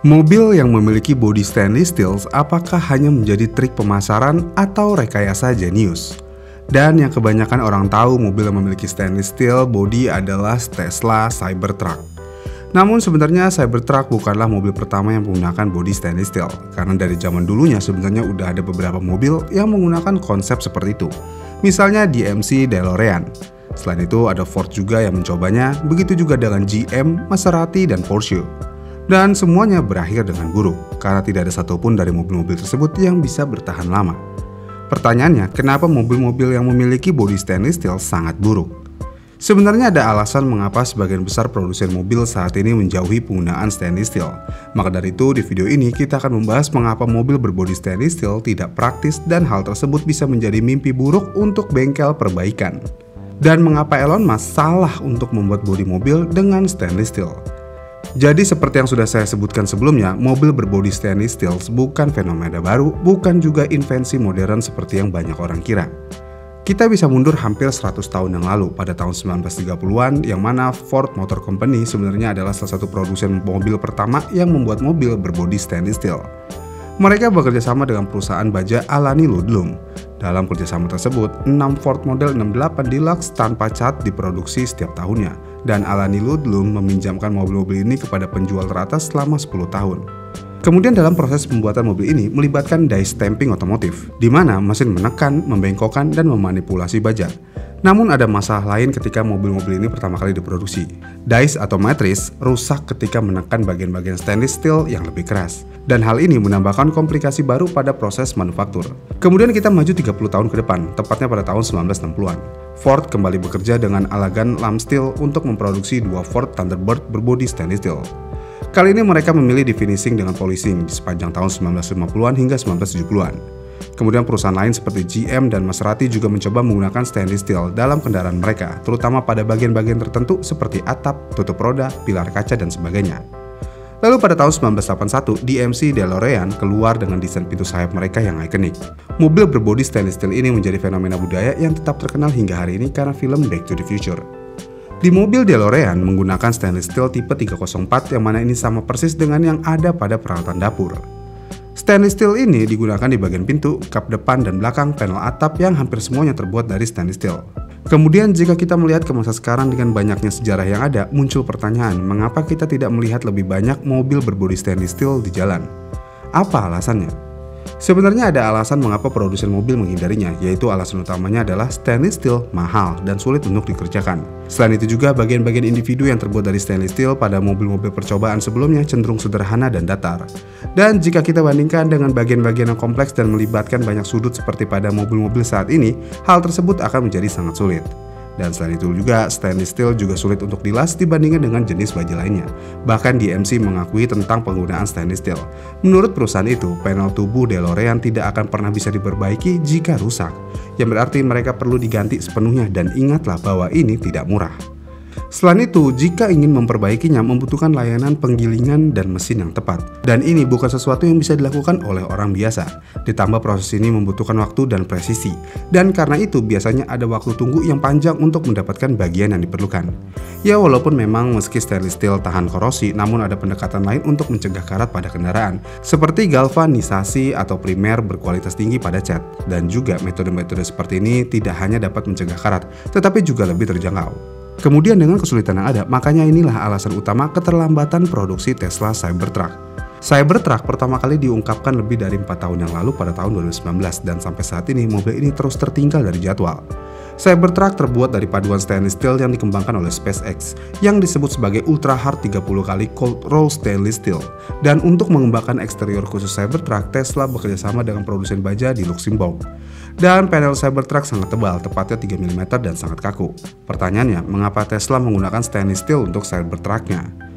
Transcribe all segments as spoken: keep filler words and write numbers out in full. Mobil yang memiliki bodi stainless steel apakah hanya menjadi trik pemasaran atau rekayasa jenius? Dan yang kebanyakan orang tahu mobil yang memiliki stainless steel bodi adalah Tesla Cybertruck. Namun sebenarnya Cybertruck bukanlah mobil pertama yang menggunakan bodi stainless steel, karena dari zaman dulunya sebenarnya udah ada beberapa mobil yang menggunakan konsep seperti itu. Misalnya D M C DeLorean. Selain itu ada Ford juga yang mencobanya, begitu juga dengan G M, Maserati, dan Porsche. Dan semuanya berakhir dengan buruk, karena tidak ada satupun dari mobil-mobil tersebut yang bisa bertahan lama. Pertanyaannya, kenapa mobil-mobil yang memiliki bodi stainless steel sangat buruk? Sebenarnya ada alasan mengapa sebagian besar produsen mobil saat ini menjauhi penggunaan stainless steel. Maka dari itu, di video ini kita akan membahas mengapa mobil berbodi stainless steel tidak praktis dan hal tersebut bisa menjadi mimpi buruk untuk bengkel perbaikan. Dan mengapa Elon Musk salah untuk membuat bodi mobil dengan stainless steel. Jadi seperti yang sudah saya sebutkan sebelumnya, mobil berbodi stainless steel bukan fenomena baru, bukan juga invensi modern seperti yang banyak orang kira. Kita bisa mundur hampir seratus tahun yang lalu, pada tahun seribu sembilan ratus tiga puluhan, yang mana Ford Motor Company sebenarnya adalah salah satu produsen mobil pertama yang membuat mobil berbodi stainless steel. Mereka bekerja sama dengan perusahaan baja Alani Ludlum. Dalam kerjasama tersebut, enam Ford model enam delapan Deluxe tanpa cat diproduksi setiap tahunnya. Dan Alani Ludlum meminjamkan mobil-mobil ini kepada penjual teratas selama sepuluh tahun. Kemudian dalam proses pembuatan mobil ini melibatkan die stamping otomotif, di mana mesin menekan, membengkokkan, dan memanipulasi baja. Namun ada masalah lain ketika mobil-mobil ini pertama kali diproduksi. Dies atau matris rusak ketika menekan bagian-bagian stainless steel yang lebih keras. Dan hal ini menambahkan komplikasi baru pada proses manufaktur. Kemudian kita maju tiga puluh tahun ke depan, tepatnya pada tahun seribu sembilan ratus enam puluhan. Ford kembali bekerja dengan Allegheny Ludlum untuk memproduksi dua Ford Thunderbird berbodi stainless steel. Kali ini mereka memilih di finishing dengan polishing di sepanjang tahun seribu sembilan ratus lima puluhan hingga seribu sembilan ratus tujuh puluhan. Kemudian perusahaan lain seperti G M dan Maserati juga mencoba menggunakan stainless steel dalam kendaraan mereka, terutama pada bagian-bagian tertentu seperti atap, tutup roda, pilar kaca, dan sebagainya. Lalu pada tahun seribu sembilan ratus delapan puluh satu, D M C DeLorean keluar dengan desain pintu sayap mereka yang ikonik. Mobil berbodi stainless steel ini menjadi fenomena budaya yang tetap terkenal hingga hari ini karena film Back to the Future. Di mobil DeLorean menggunakan stainless steel tipe tiga nol empat yang mana ini sama persis dengan yang ada pada peralatan dapur. Stainless steel ini digunakan di bagian pintu, kap depan dan belakang, panel atap yang hampir semuanya terbuat dari stainless steel. Kemudian jika kita melihat ke masa sekarang dengan banyaknya sejarah yang ada, muncul pertanyaan mengapa kita tidak melihat lebih banyak mobil berbodi stainless steel di jalan? Apa alasannya? Sebenarnya ada alasan mengapa produsen mobil menghindarinya, yaitu alasan utamanya adalah stainless steel mahal dan sulit untuk dikerjakan. Selain itu juga bagian-bagian individu yang terbuat dari stainless steel pada mobil-mobil percobaan sebelumnya cenderung sederhana dan datar. Dan jika kita bandingkan dengan bagian-bagian yang kompleks dan melibatkan banyak sudut seperti pada mobil-mobil saat ini, hal tersebut akan menjadi sangat sulit. Dan selain itu juga, stainless steel juga sulit untuk dilas dibandingkan dengan jenis baja lainnya. Bahkan D M C mengakui tentang penggunaan stainless steel. Menurut perusahaan itu, panel tubuh DeLorean tidak akan pernah bisa diperbaiki jika rusak. Yang berarti mereka perlu diganti sepenuhnya dan ingatlah bahwa ini tidak murah. Selain itu, jika ingin memperbaikinya membutuhkan layanan penggilingan dan mesin yang tepat. Dan ini bukan sesuatu yang bisa dilakukan oleh orang biasa. Ditambah proses ini membutuhkan waktu dan presisi. Dan karena itu biasanya ada waktu tunggu yang panjang untuk mendapatkan bagian yang diperlukan. Ya walaupun memang meski stainless steel tahan korosi, namun ada pendekatan lain untuk mencegah karat pada kendaraan. Seperti galvanisasi atau primer berkualitas tinggi pada cat. Dan juga metode-metode seperti ini tidak hanya dapat mencegah karat, tetapi juga lebih terjangkau. Kemudian dengan kesulitan yang ada, makanya inilah alasan utama keterlambatan produksi Tesla Cybertruck. Cybertruck pertama kali diungkapkan lebih dari empat tahun yang lalu pada tahun dua ribu sembilan belas dan sampai saat ini mobil ini terus tertinggal dari jadwal. Cybertruck terbuat dari paduan stainless steel yang dikembangkan oleh SpaceX yang disebut sebagai Ultra Hard tiga puluh kali Cold Roll Stainless Steel. Dan untuk mengembangkan eksterior khusus Cybertruck, Tesla bekerjasama dengan produsen baja di Luxembourg. Dan panel Cybertruck sangat tebal, tepatnya tiga milimeter dan sangat kaku. Pertanyaannya, mengapa Tesla menggunakan stainless steel untuk Cybertruck-nya?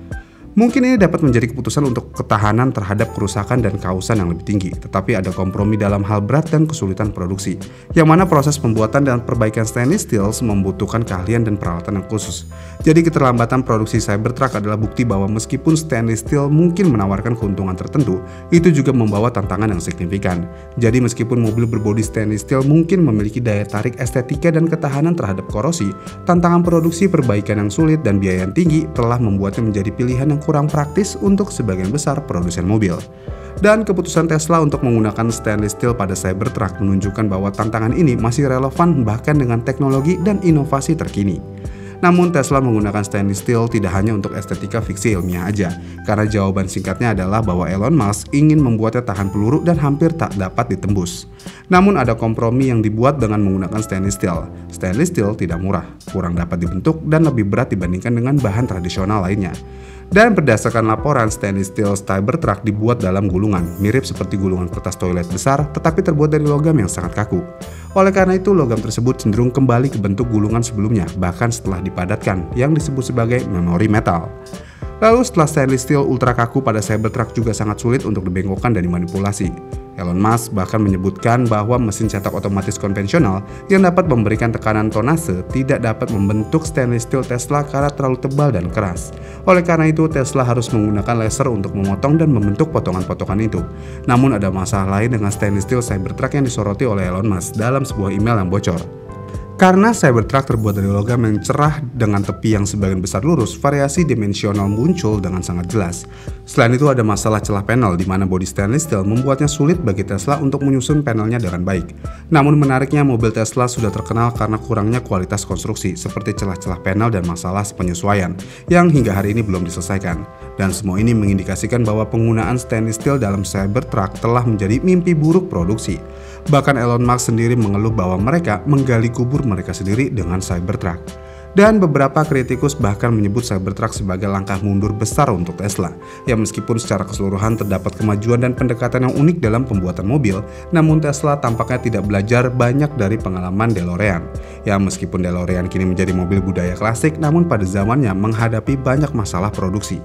Mungkin ini dapat menjadi keputusan untuk ketahanan terhadap kerusakan dan kausan yang lebih tinggi, tetapi ada kompromi dalam hal berat dan kesulitan produksi, yang mana proses pembuatan dan perbaikan stainless steel membutuhkan keahlian dan peralatan yang khusus. Jadi keterlambatan produksi Cybertruck adalah bukti bahwa meskipun stainless steel mungkin menawarkan keuntungan tertentu, itu juga membawa tantangan yang signifikan. Jadi meskipun mobil berbodi stainless steel mungkin memiliki daya tarik estetika dan ketahanan terhadap korosi, tantangan produksi perbaikan yang sulit dan biaya yang tinggi telah membuatnya menjadi pilihan yang kurang praktis untuk sebagian besar produsen mobil. Dan keputusan Tesla untuk menggunakan stainless steel pada Cybertruck menunjukkan bahwa tantangan ini masih relevan bahkan dengan teknologi dan inovasi terkini. Namun Tesla menggunakan stainless steel tidak hanya untuk estetika fiksi ilmiah aja, karena jawaban singkatnya adalah bahwa Elon Musk ingin membuatnya tahan peluru dan hampir tak dapat ditembus. Namun ada kompromi yang dibuat dengan menggunakan stainless steel. Stainless steel tidak murah, kurang dapat dibentuk, dan lebih berat dibandingkan dengan bahan tradisional lainnya. Dan berdasarkan laporan, stainless steel Cybertruck dibuat dalam gulungan, mirip seperti gulungan kertas toilet besar, tetapi terbuat dari logam yang sangat kaku. Oleh karena itu, logam tersebut cenderung kembali ke bentuk gulungan sebelumnya, bahkan setelah dipadatkan, yang disebut sebagai memory metal. Lalu setelah stainless steel ultra kaku pada Cybertruck juga sangat sulit untuk dibengkokkan dan dimanipulasi. Elon Musk bahkan menyebutkan bahwa mesin cetak otomatis konvensional yang dapat memberikan tekanan tonase tidak dapat membentuk stainless steel Tesla karena terlalu tebal dan keras. Oleh karena itu, Tesla harus menggunakan laser untuk memotong dan membentuk potongan-potongan itu. Namun ada masalah lain dengan stainless steel Cybertruck yang disoroti oleh Elon Musk dalam sebuah email yang bocor. Karena Cybertruck terbuat dari logam yang cerah dengan tepi yang sebagian besar lurus, variasi dimensional muncul dengan sangat jelas. Selain itu ada masalah celah panel di mana bodi stainless steel membuatnya sulit bagi Tesla untuk menyusun panelnya dengan baik. Namun menariknya mobil Tesla sudah terkenal karena kurangnya kualitas konstruksi seperti celah-celah panel dan masalah penyesuaian yang hingga hari ini belum diselesaikan. Dan semua ini mengindikasikan bahwa penggunaan stainless steel dalam Cybertruck telah menjadi mimpi buruk produksi. Bahkan Elon Musk sendiri mengeluh bahwa mereka menggali kubur mereka sendiri dengan Cybertruck. Dan beberapa kritikus bahkan menyebut Cybertruck sebagai langkah mundur besar untuk Tesla, yang meskipun secara keseluruhan terdapat kemajuan dan pendekatan yang unik dalam pembuatan mobil, namun Tesla tampaknya tidak belajar banyak dari pengalaman DeLorean. Ya, meskipun DeLorean kini menjadi mobil budaya klasik, namun pada zamannya menghadapi banyak masalah produksi.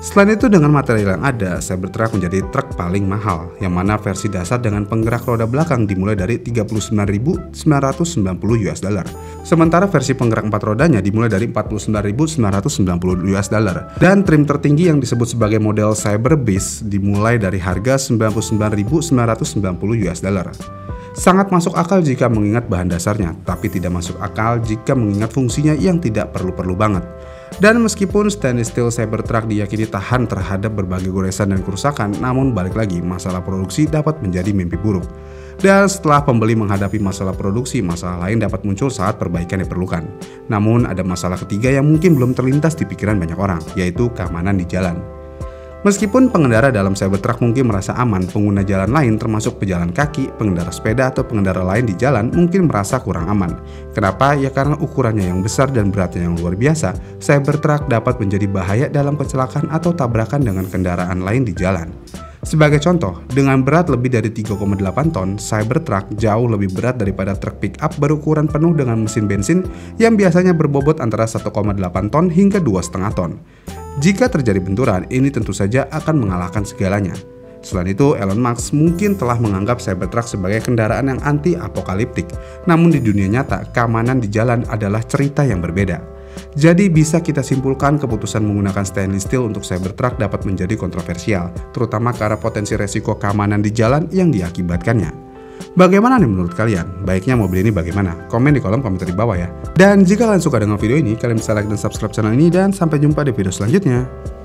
Selain itu, dengan material yang ada, Cybertruck menjadi truk paling mahal, yang mana versi dasar dengan penggerak roda belakang dimulai dari tiga puluh sembilan ribu sembilan ratus sembilan puluh US dollar, sementara versi penggerak empat rodanya dimulai dari empat puluh sembilan ribu sembilan ratus sembilan puluh US dollar, dan trim tertinggi yang disebut sebagai model Cyber Beast dimulai dari harga sembilan puluh sembilan ribu sembilan ratus sembilan puluh US dollar. Sangat masuk akal jika mengingat bahan dasarnya, tapi tidak masuk akal jika mengingat fungsinya yang tidak perlu-perlu banget. Dan meskipun stainless steel Cybertruck diyakini tahan terhadap berbagai goresan dan kerusakan, namun balik lagi masalah produksi dapat menjadi mimpi buruk. Dan setelah pembeli menghadapi masalah produksi, masalah lain dapat muncul saat perbaikan diperlukan. Namun ada masalah ketiga yang mungkin belum terlintas di pikiran banyak orang, yaitu keamanan di jalan. Meskipun pengendara dalam Cybertruck mungkin merasa aman, pengguna jalan lain termasuk pejalan kaki, pengendara sepeda, atau pengendara lain di jalan mungkin merasa kurang aman. Kenapa? Ya karena ukurannya yang besar dan beratnya yang luar biasa, Cybertruck dapat menjadi bahaya dalam kecelakaan atau tabrakan dengan kendaraan lain di jalan. Sebagai contoh, dengan berat lebih dari tiga koma delapan ton, Cybertruck jauh lebih berat daripada truk pick-up berukuran penuh dengan mesin bensin yang biasanya berbobot antara satu koma delapan ton hingga dua koma lima ton. Jika terjadi benturan, ini tentu saja akan mengalahkan segalanya. Selain itu, Elon Musk mungkin telah menganggap Cybertruck sebagai kendaraan yang anti-apokaliptik. Namun di dunia nyata, keamanan di jalan adalah cerita yang berbeda. Jadi bisa kita simpulkan keputusan menggunakan stainless steel untuk Cybertruck dapat menjadi kontroversial, terutama karena potensi resiko keamanan di jalan yang diakibatkannya. Bagaimana nih menurut kalian? Baiknya mobil ini bagaimana? Komen di kolom komentar di bawah ya. Dan jika kalian suka dengan video ini, kalian bisa like dan subscribe channel ini, dan sampai jumpa di video selanjutnya.